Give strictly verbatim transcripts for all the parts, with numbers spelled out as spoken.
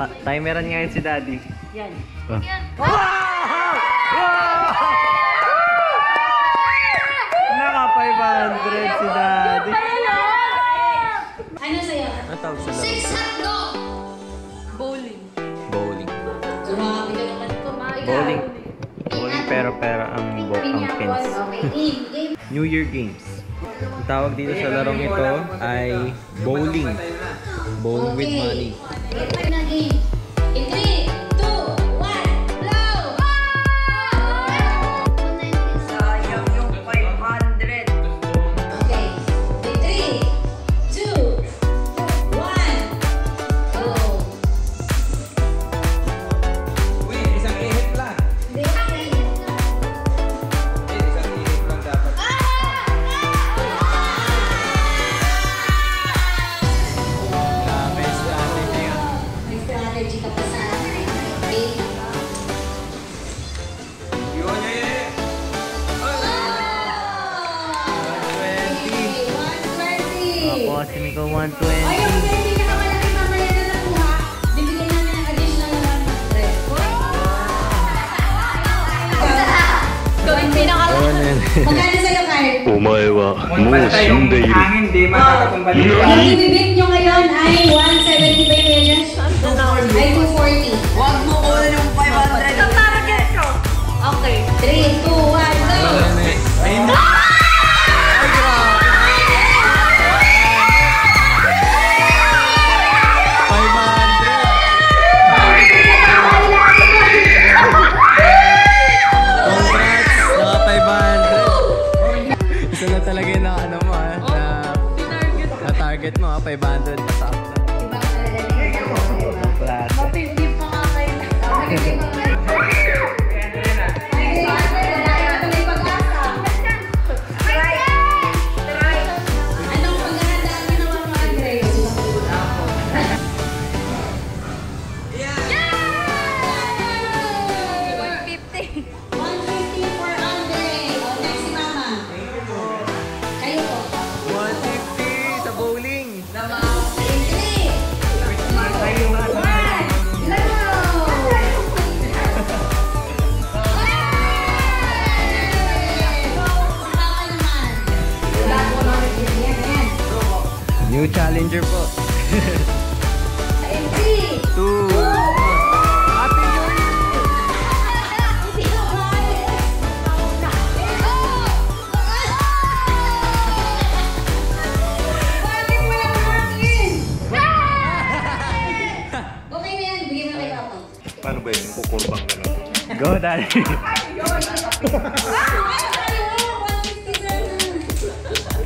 Ah, timeran niya yun si Daddy. Yan. Ah. Yan. Wow! Wow! Naka five hundred si Daddy. Ano sa'yo? Ano tawag sa laro? Six hotdog! Bowling. Bowling. Grabe ka naman kumain. Bowling. Bowling pero pera ang pins. New Year Games. Ang tawag dito sa larong ito ay bowling. Bowling with money. Magkano sa'yo, Carl? Umay wa, musim day. Ang ibibig nyo ngayon ay one seventy by million. Ay two forty. Huwag mo kuha yung five hundred. Ito para Jero. Okay. three, two, one, go! Ay, grabe! five hundred na top na. Mapindi pa nga kayo. Mapindi pa nga kayo. Anong paghahandaan nyo naman mga grades? one fifty. one fifty for Andre. Next si Mama. Kayo po. one fifty sa bowling. New challenger po. Two. Happy New Year! Paano ba yun? Kukurbang na lang. Go, Daddy!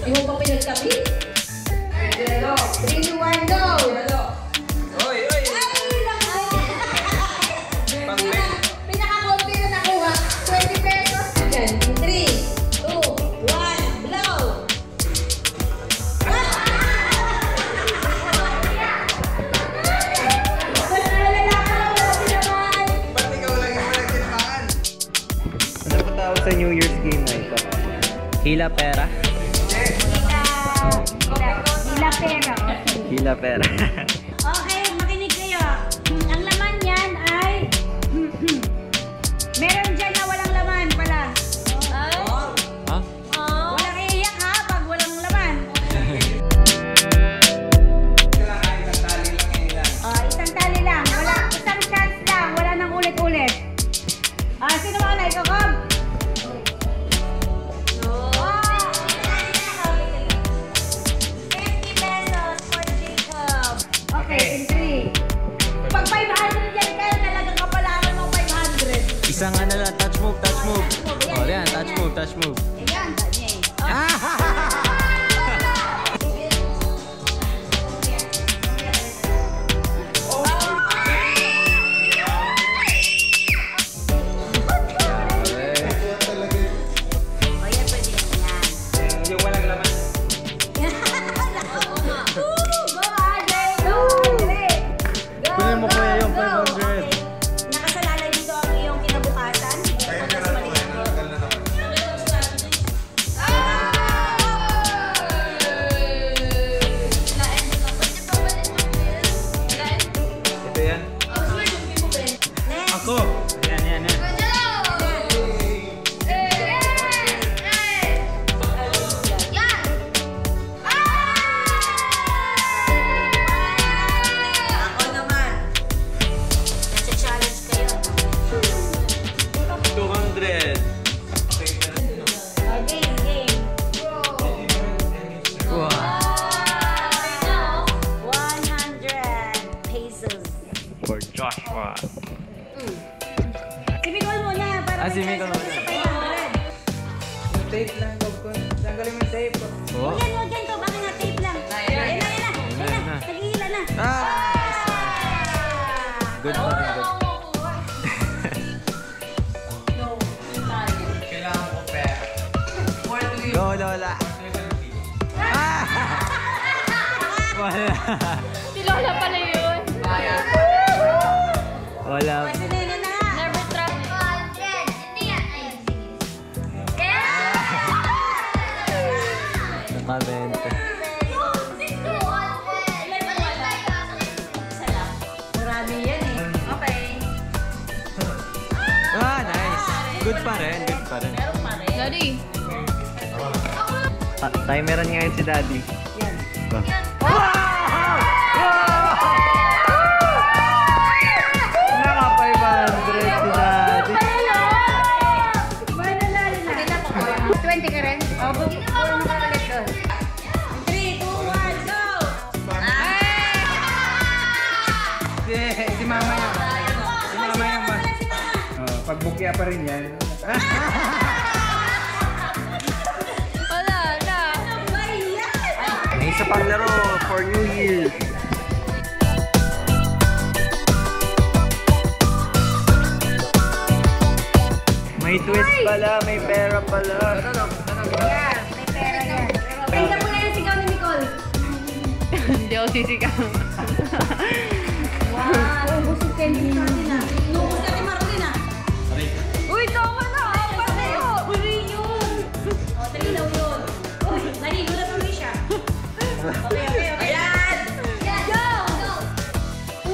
Di mo pa pinagkapi? Jero, three, two, one, go! Jero! Oy, oy! Ay, lang! Pinaka-county na nakuha, twenty pesos. three, two, one, blow! Ba't ikaw lang yung walang sinamaan? Ano po tawag sa New Year's game na ito? Hila pera? Pera. Hila pera. Okay, makinig kayo. Ang laman yan ay meron dyan na walang laman pala. Oh. Huh? Oh. Walang iiyak ha pag walang laman. Isang tali lang. Oh, isang tali lang. Wala, isang chance lang. Wala nang ulit-ulit. Ah, -ulit. Uh, sino ba na ikaw ko? Isang ano lang, touch move, touch move. O, yan, touch move, touch move. Ayan, touch move. Ayan. for Joshua. Mm. Simikol muna para ah, simikol muna. Tape lang ko ko. Tanggalin mo tape. Huwag yan, huwag yan ko. Baka nga tape lang. Ayan na, ayan na. Ayan na. Nagihila na. Good for you. No. Kailangan ko pera. Go, Lola. Ah! Wala. Si Lola pala yun. Wala. Wala. Comment. Marami yan eh. Okay. Ah, nice. Good pa rin. Good pa rin. Daddy. Ah, timeran ngayon si Daddy. Yan. Yan. Pagbukya pa rin yan. Wala na. Ano ba yan? May isa pang laro for New Year. May twist pala, may pera pala. Ano, ano, ano? Yeah, may pera yan. Penta po na yung sigaw ni Nicole. Hindi ako sisigaw. Wow. Ang busog kayo ni Martina. Ang busog ni Martina. Uy, tama na! Apat na yun! Uli yun! O, talinaw yun. Uy, narinig na tuloy siya. Okay, okay, okay. Ayan! Yan! Go! Go!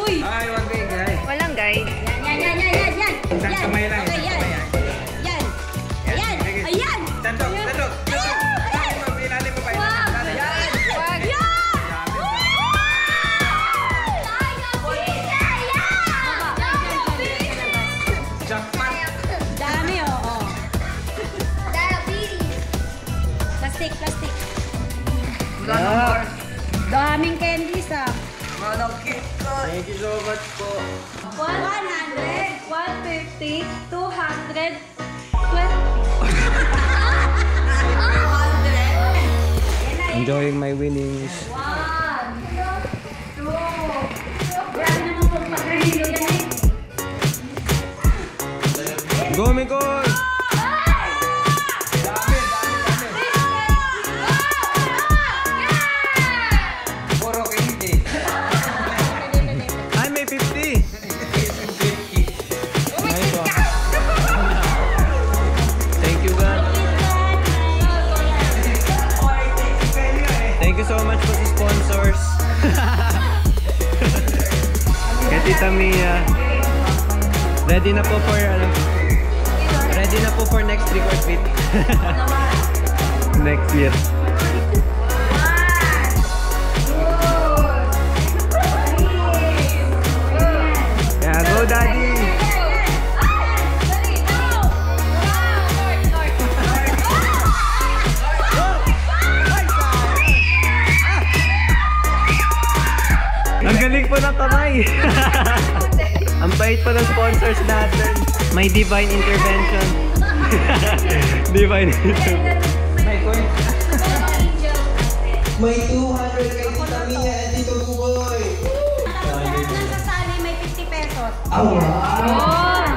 Uy! Ay, wag kayo, guys. Walang, guys. Yan, yan, yan, yan, yan! Isang kamay lang. Okay, yan. Yan. Ayan! Ayan! Tantok! Tantok! Ayan! Ayan! Ilalim mo ba? Ayan! Wag! Yan! Plastic. Wow. Daming candies ah. Manong KitKat. Thank you so much po. one hundred, one fifty, two hundred, twenty. Enjoying my winnings. One, two, grabe naman po pag-review yan eh. Go, Mikoy! Thank you so much for the sponsors. Kaya Tita Mia, ready na po for ano? Ready na po for next record meet. Next year. Yeah, go Daddy. Galing po ng kamay. Ang bait po ng sponsors natin. May divine intervention. Divine intervention. May coins. May two hundred kay Tita Mia and Tito Buboy. Alam ko lahat ng sasali may fifty pesos. Oo.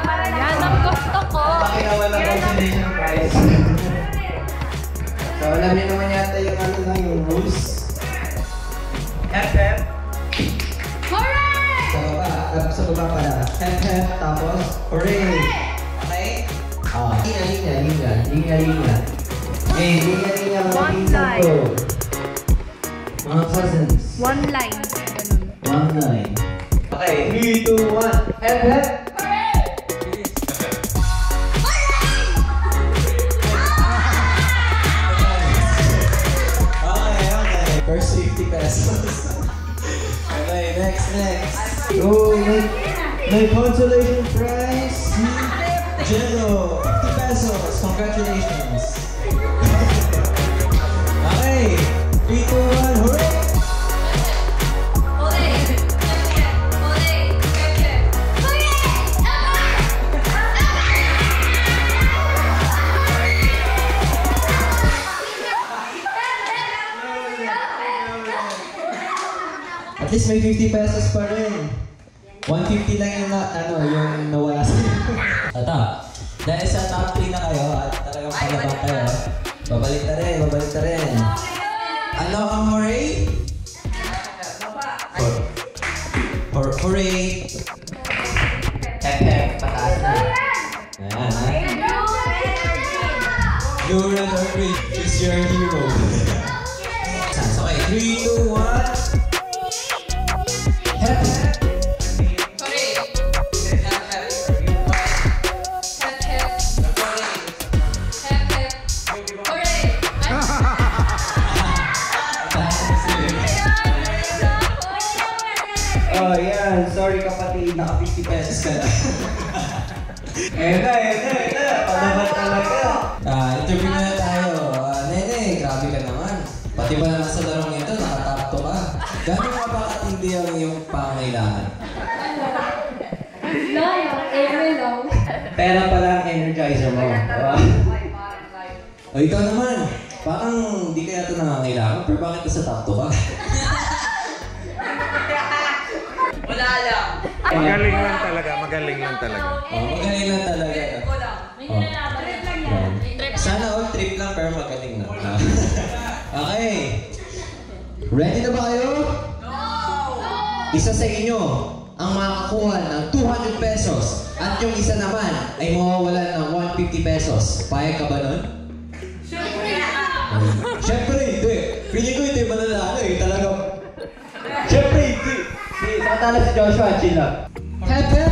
Yan ang gusto ko. Pakinawa na consolation prize. So alam niyo naman yata yung ano lang yung rules. F M. Sa baba pala. Hep-hep, tapos hooray! Okay? Ah, linga-linga, linga-linga. Eh, linga-linga mga pinsan ko. Mga cousins. One line. One line. Okay, three, two, one. Hep-hep! Hooray! Hooray! Okay, okay. First fifty pesos. Okay, next, next. Oh, may, may consolation prize, Jero, fifty pesos, congratulations. Okay, three, two, one, hooray! Hooray! Hooray! Hooray! least may fifty pesos pa rin. one fifty lang yung, na, ano, yung nawala sa'yo. Ito, dahil sa top three na kayo at talagang palabang kayo, babalik na rin, babalik na rin. Ano ang hooray? Hor hooray! Hep-hep, pataas na. Ayan, ha? You're an earthquake, is your hero. Okay, three, two, one. Oh, yan. Sorry kapatid, naka fifty pesos ka na. Ayan na, ayan na, ayan na. Palabat talaga. Ah, interview na na tayo. Ah, Nene, grabe ka naman. Pati ba naman sa larong ito, nakatapto ka. Gano'n nga ba katindi ang iyong pangailangan? No, yung ever long. Pera pala ang energizer mo. O, ikaw naman. Parang hindi kaya ito nangangailangan, pero bakit nasa tapto ka? Wala lang. Magaling lang talaga, magaling lang talaga. Oh, magaling lang talaga. Trip ko lang. Trip lang yan. Sana all trip lang pero magaling lang. Okay. Ready na ba kayo? No! Isa sa inyo ang makakuha ng two hundred pesos at yung isa naman ay mawawalan ng one hundred fifty pesos. Payag ka ba nun? Siyempre na! Siyempre hindi. Feeling ko hindi mananalo eh. Talagang... Siyempre hindi. Matala si Joshua, chill lang. Hep, hep!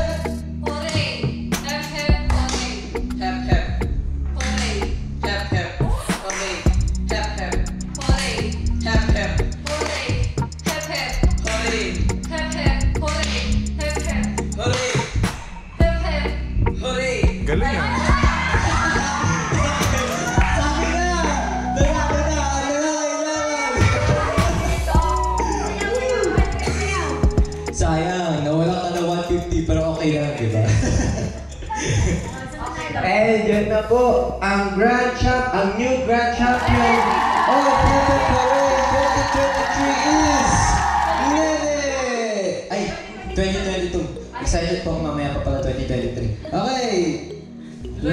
Hooray! Hep, hep, hooray! Hep, hep! Hooray! Hep, hep! Hooray! Hep, hep! Hooray! Hep, hep! Hooray! Hep, hep! Hooray! Hep, hep! Hooray! Hep, hep! Hooray! Hep, hep! Hooray! Galing yan! Sabi na! Dala ka na! Ano na kailangan? Sayang, nawala ka na one fifty pero okay lang, di ba? Eh, dyan na po ang Grand Champ, ang new Grand Champion of Puppet Parade twenty twenty-three is Nene! Ay, twenty twenty-two. Excited po ako mamaya pa pala twenty twenty-three. Okay!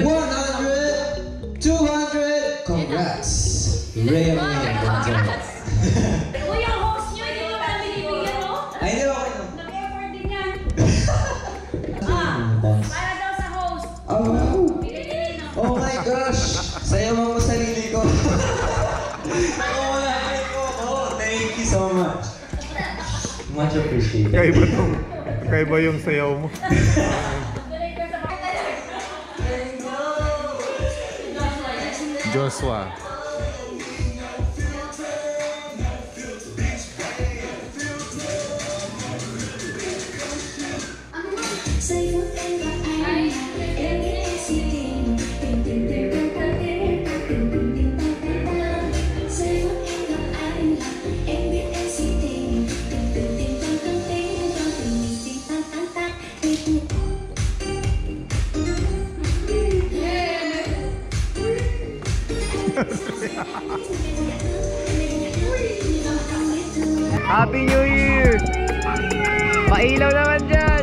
one hundred, two hundred, congrats! Ray of Nene, congrats! Kuya, host nyo, hindi mo pa binibigyan mo? Ay, di ba? Para daw sa host. Oh, wow. Oh my gosh. Sayo mo mo sarili ko. Ako wala ko. Oh, thank you so much. Much appreciated. Kaiba itong, kaiba yung sayo mo. Joshua. Happy New Year! Pailaw naman dyan!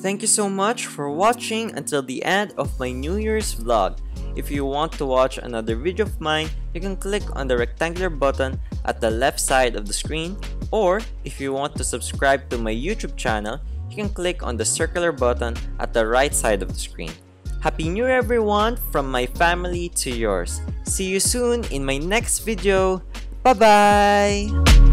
Thank you so much for watching until the end of my New Year's vlog. If you want to watch another video of mine, you can click on the rectangular button at the left side of the screen, or if you want to subscribe to my YouTube channel, you can click on the circular button at the right side of the screen. Happy New Year everyone, from my family to yours. See you soon in my next video. Bye bye!